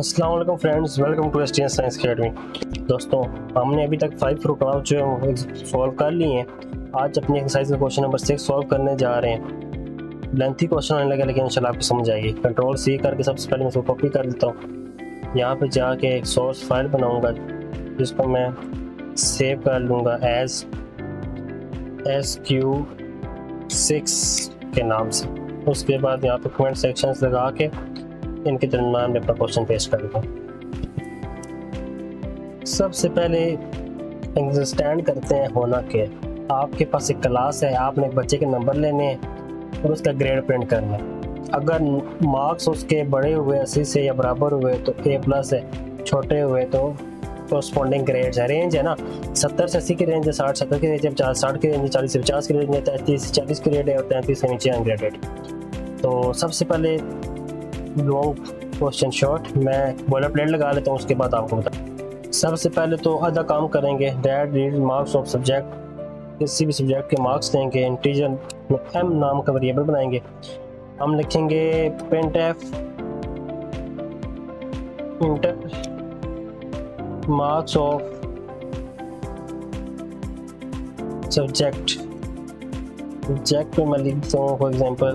अस्सलाम वालेकुम friends, welcome to STS science academy. दोस्तों, हमने अभी तक 5 प्रूफ ग्राफ जो है सॉल्व कर लिए हैं। आज अपनी एक्सरसाइज में क्वेश्चन नंबर 6 सॉल्व करने जा रहे हैं। लेंथी क्वेश्चन आने लगा लेकिन इंशाल्लाह आपको समझ आएगी। कंट्रोल सी करके सबसे पहले मैं इसको कॉपी कर लेता हूँ। यहाँ पर जाके एक सोर्स फाइल बनाऊँगा जिसको मैं सेव कर लूँगा एज SQ6 के नाम से। उसके बाद यहाँ पर कमेंट सेक्शंस लगा के इनके दरमियान में अपना क्वेश्चन पेश कर दूँगा। सबसे पहले अंडरस्टैंड करते हैं होना के आपके पास एक क्लास है, आपने एक बच्चे के नंबर लेने हैं और उसका ग्रेड प्रिंट करना है। अगर मार्क्स उसके बड़े हुए 80 से या बराबर हुए तो A+ है, छोटे हुए तो कोरस्पॉन्डिंग ग्रेड्स है। रेंज है ना, 70 से 80 की रेंज है, 60 70 की रेंज है, 50 60 की रेंज है, 40 से 50 की रेंज है, 33 से 40 की रेंज है और 33 से नीचे अनग्रेडेड। तो सबसे पहले लॉन्ग क्वेश्चन शॉर्ट मैं बोलर प्लेट लगा लेता हूँ, उसके बाद आपको बता। सबसे पहले तो आधा काम करेंगे date read marks of subject. किसी भी सब्जेक्ट के मार्क्स लेंगे, इंटीजर में m नाम का वेरिएबल बनाएंगे। हम लिखेंगे printf मार्क्स ऑफ सब्जेक्ट में मैं लिखता हूँ फॉर एग्जाम्पल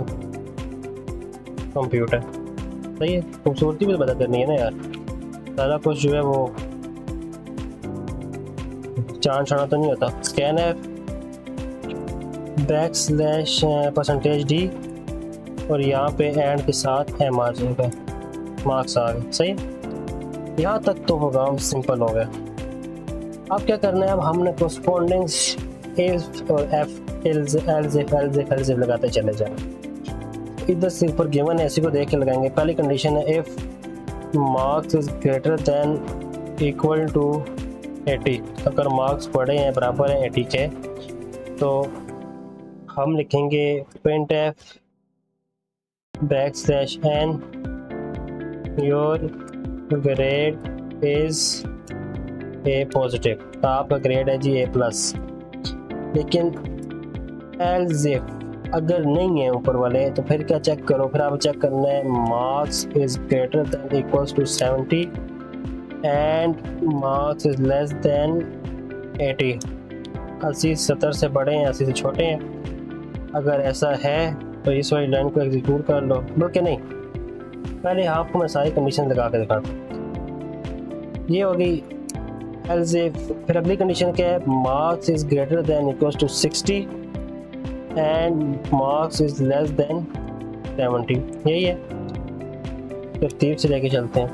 कंप्यूटर। सही है, खूबसूरती भी तो पता करनी है ना यार। सारा कुछ जो है वो चांद छाना तो नहीं होता। स्कैन है \%d और यहाँ पे एंड के साथ m आ जाएगा, मार्क्स आ गए। सही है? यहाँ तक तो होगा, सिंपल हो गया। अब क्या करना है, अब हमने कोरस्पॉन्डिंग्स एफ और एफ एल्स लगाते चले जाएंगे। इधर से ऊपर गिवन है, इसी को देख के लगाएंगे। पहली कंडीशन है if marks is greater than equal to 80। अगर मार्क्स बड़े हैं, बराबर हैं 80 के, तो हम लिखेंगे printf \n your grade is A+। आपका ग्रेड है जी A+। लेकिन एल्स अगर नहीं है ऊपर वाले तो फिर क्या चेक करो, फिर आप चेक करना है marks is greater than equals to 70 and marks is less than 80। 80 70 से बड़े हैं, 80 से छोटे हैं। अगर ऐसा है तो इस वाली लाइन को एग्जीक्यूट कर लो। बोल नहीं, पहले आपको मैं सारी कंडीशन लगा के दिखाता हूँ। ये होगी एल्स इफ। फिर अगली कंडीशन क्या है, marks is greater than equals to 60 and marks is less than 70। यही है, तरतीब से लेके चलते हैं।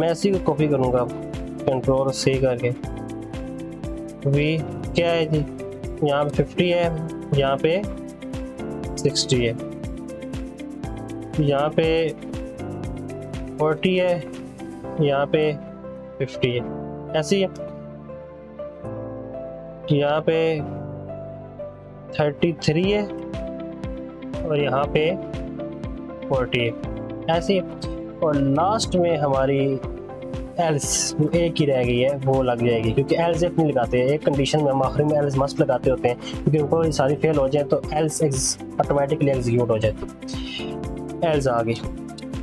मैं इसी को कॉपी करूँगा कंट्रोल C करके। वी क्या है जी, यहाँ पे 50 है, यहाँ पे 60 है, यहाँ पे 40 है, यहाँ पे 50 है। ऐसी है, यहाँ पे 33 है और यहाँ पे 40 है। ऐसी है और लास्ट में हमारी एल्स एक ही रह गई है, वो लग जाएगी क्योंकि एल्स इफ नहीं लगाते हैं। एक कंडीशन में हम आखिरी में एल्स मस्ट लगाते होते हैं क्योंकि उनको सारी फेल हो जाए तो एल्स ऑटोमेटिकली एग्जीक्यूट हो जाए। एल्स आ गई।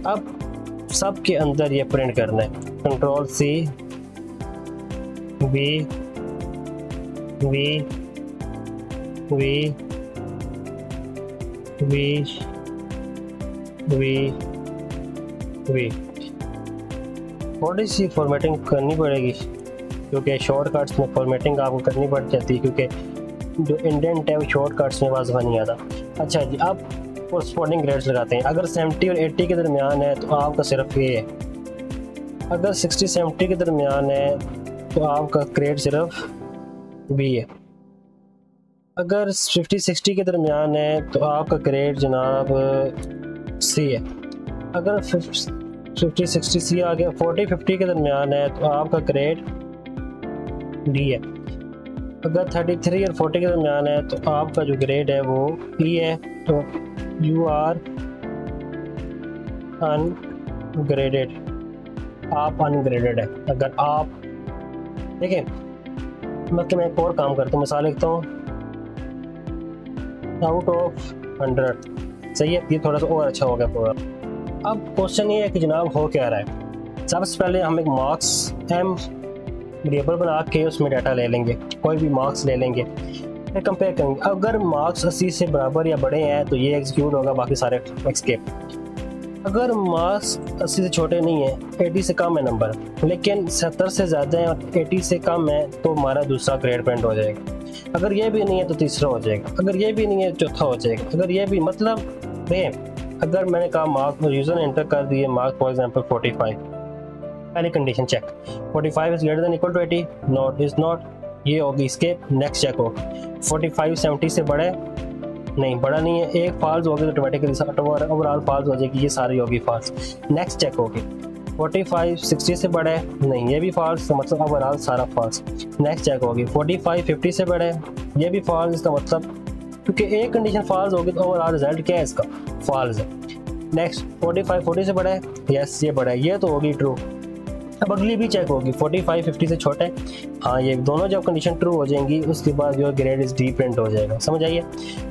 अब सब के अंदर ये प्रिंट करना है। Control C V। थोड़ी सी फॉर्मेटिंग करनी पड़ेगी क्योंकि शॉर्टकट्स में फॉर्मेटिंग आपको करनी पड़ जाती है क्योंकि जो इंडेंट है वो शॉर्टकट्स में वाज़ नहीं आता। अच्छा जी, अब कोरस्पॉन्डिंग ग्रेड्स लगाते हैं। अगर 70 और 80 के दरमियान है तो आपका सिर्फ A है। अगर 60 70 के दरमियान है तो आपका ग्रेड सिर्फ B है। अगर 50 60 के दरमियान है तो आपका ग्रेड जनाब C है। अगर 50 60 C आ गया, 40 50 के दरमियान है तो आपका ग्रेड D है। अगर 33 और 40 के दरमियान है तो आपका जो ग्रेड है वो E है। तो You are ungraded, आप अनग्रेडेड है। अगर आप देखें, मतलब मैं एक और काम करता हूँ, मिसाल लिखता हूँ out of 100। सही है, ये थोड़ा सा और अच्छा हो गया पूरा। अब क्वेश्चन ये है कि जनाब हो क्या रहा है। सबसे पहले हम एक मार्क्स m वेरिएबल बना के उसमें डाटा ले लेंगे, कोई भी मार्क्स ले लेंगे, फिर कंपेयर करेंगे। अगर मार्क्स 80 से बराबर या बड़े हैं तो ये एग्जीक्यूट होगा, बाकी सारे एस्केप। अगर मार्क्स 80 से छोटे नहीं है, 80 से कम है नंबर, लेकिन 70 से ज़्यादा है और 80 से कम है, तो हमारा दूसरा ग्रेड प्रिंट हो जाएगा। अगर ये भी नहीं है तो तीसरा हो जाएगा, अगर ये भी नहीं है चौथा हो जाएगा, अगर ये भी मतलब अगर मैंने कहा मार्क यूज़र ने एंटर कर दिए मार्क फॉर एग्जांपल 45, पहली condition check 45 is greater than equal to 80, not is not, ये होगी स्केप। नेक्स्ट चेक हो 45 70 से बड़ा नहीं, बड़ा नहीं है, एक फाल्स होगी तो ऑटोमेटिकली ओवरऑल फाल्स हो जाएगी, ये सारी होगी फाल्स। नेक्स्ट चेक होगी 45 60 से बड़ा है नहीं, ये भी फॉल्स, तो मतलब ओवरऑल सारा फॉल्स। नेक्स्ट चेक होगी 45 50 से बड़ा है, ये भी फॉल्स, इसका मतलब क्योंकि एक कंडीशन फॉल्स होगी तो ओवरऑल रिजल्ट क्या है इसका, फॉल्स है। नेक्स्ट 45 40 से बड़ा है, यस ये बड़ा है, ये तो होगी ट्रू। अब अगली भी चेक होगी 45 50 से छोटा है, हाँ ये दोनों जब कंडीशन ट्रू हो जाएंगी उसके बाद your grade is D print हो जाएगा। समझ आइए,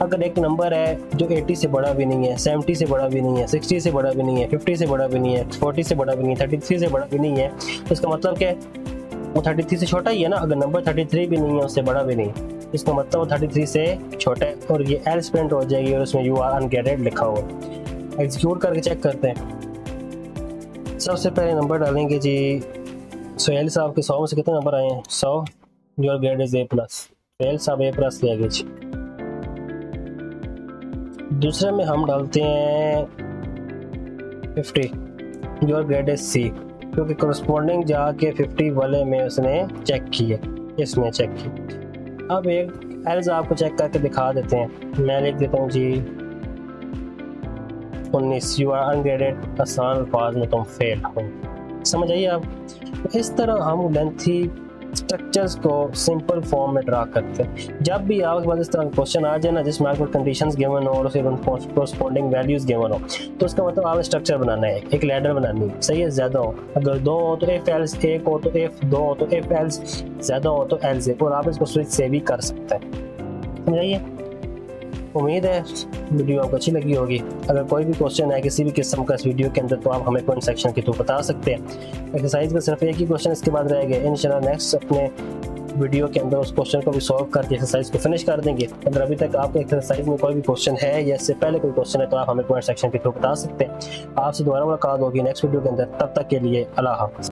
अगर एक नंबर है जो 80 से बड़ा भी नहीं है, 70 से बड़ा भी नहीं है, 60 से बड़ा भी नहीं है, 50 से बड़ा भी नहीं है, 40 से बड़ा भी नहीं है, 33 से बड़ा भी नहीं है, तो इसका मतलब क्या है, वो 33 से छोटा ही है ना। अगर नंबर 33 भी नहीं है, उससे बड़ा भी नहीं है, इसका मतलब वो 33 से छोटा है, और ये एल्स प्रिंट हो जाएगी और उसमें यू आर अनग्रेडेड लिखा होगा। एग्जीक्यूट करके चेक करते हैं। सबसे पहले नंबर डालेंगे जी सोहेल साहब के, 100 में से कितने नंबर आए हैं, 100, your grade is A plus, Sohail साहब ए प्लस ले गए जी। दूसरे में हम डालते हैं 50, योर ग्रेड इज सी, क्योंकि करस्पॉन्डिंग जाके 50 वाले में उसने चेक किए, इसमें चेक किए। अब एक एल्स आपको चेक करके दिखा देते हैं। मैं लिख देता हूँ जी 19, यू आर अनग्रेडेड, आसान अल्फाज में तुम फेल हो। समझ आइए आप, तो इस तरह हम लेंथी स्ट्रक्चर्स को सिंपल फॉर्म में ड्रा करते हैं। जब भी आपके पास इस तरह का क्वेश्चन आ जाए ना, जिसमें आपको कंडीशंस गिवन हो और उसके कोरस्पॉन्डिंग वैल्यूज गिवन हो, तो उसका मतलब आप स्ट्रक्चर बनाना है, एक लैडर बनानी है, सही है। ज़्यादा हो, अगर दो हो तो एफ एल्स, एक हो तो एफ, दो हो तो एफ एल्स, ज़्यादा हो तो एल्स एफ, और आप इसको स्विच से भी कर सकते हैं। समझाइए, उम्मीद है वीडियो आपको अच्छी लगी होगी। अगर कोई भी क्वेश्चन है किसी भी किस्म का इस वीडियो के अंदर, तो आप हमें कमेंट सेक्शन के थ्रू बता सकते हैं। एक्सरसाइज का सिर्फ एक ही क्वेश्चन इसके बाद रह गया, इंशाल्लाह नेक्स्ट अपने वीडियो के अंदर उस क्वेश्चन को भी सॉल्व करके एक्सरसाइज को फिनिश कर देंगे। अगर अभी तक आपके एक्सरसाइज में कोई भी क्वेश्चन है या इससे पहले कोई क्वेश्चन है, तो आप हमें कमेंट सेक्शन के थ्रू बता सकते हैं। आपसे दोबारा मुलाकात होगी नेक्स्ट वीडियो के अंदर, तब तक के लिए अल्लाह हाफ़िज़।